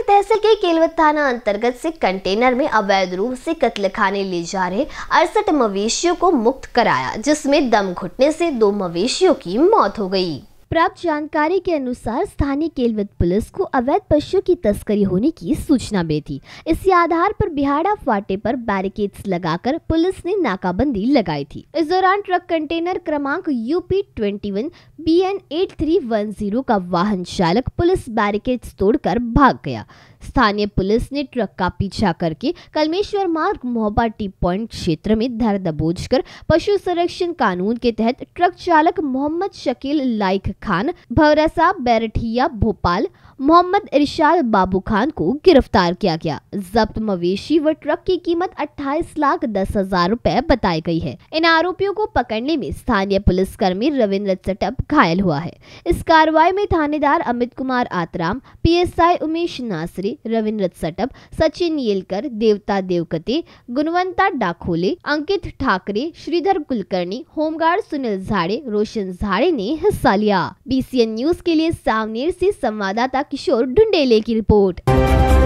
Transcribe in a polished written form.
सदर तहसील के केलवत थाना अंतर्गत से कंटेनर में अवैध रूप से कत्ल खाने ले जा रहे 68 मवेशियों को मुक्त कराया, जिसमें दम घुटने से 2 मवेशियों की मौत हो गई। प्राप्त जानकारी के अनुसार स्थानीय केलवत पुलिस को अवैध पशुओं की तस्करी होने की सूचना मिली थी। इसी आधार पर बिहाड़ा फाटे पर बैरिकेड्स लगाकर पुलिस ने नाकाबंदी लगाई थी। इस दौरान ट्रक कंटेनर क्रमांक UP 21 BN 8310 का वाहन चालक पुलिस बैरिकेड्स तोड़कर भाग गया। स्थानीय पुलिस ने ट्रक का पीछा करके कलमेश्वर मार्ग मोहब्बा टी पॉइंट क्षेत्र में धर दबोच कर पशु संरक्षण कानून के तहत ट्रक चालक मोहम्मद शकील लाइक खान, भवरसा, बैरठिया, भोपाल, मोहम्मद इरशाद बाबू खान को गिरफ्तार किया गया। जब्त मवेशी व ट्रक की कीमत 28,10,000 रुपए बताई गई है। इन आरोपियों को पकड़ने में स्थानीय पुलिसकर्मी रविंद्र चटप घायल हुआ है। इस कार्रवाई में थानेदार अमित कुमार आतराम, PSI उमेश नासरी, रविंद्र चटप, सचिन येलकर, देवता देवकते, गुणवंता दाखोले, अंकित ठाकरे, श्रीधर कुलकर्णी, होमगार्ड सुनील झाड़े, रोशन झाड़े ने हिस्सा लिया। INBCN न्यूज के लिए सावनेर से संवाददाता किशोर ढुंडेले की रिपोर्ट।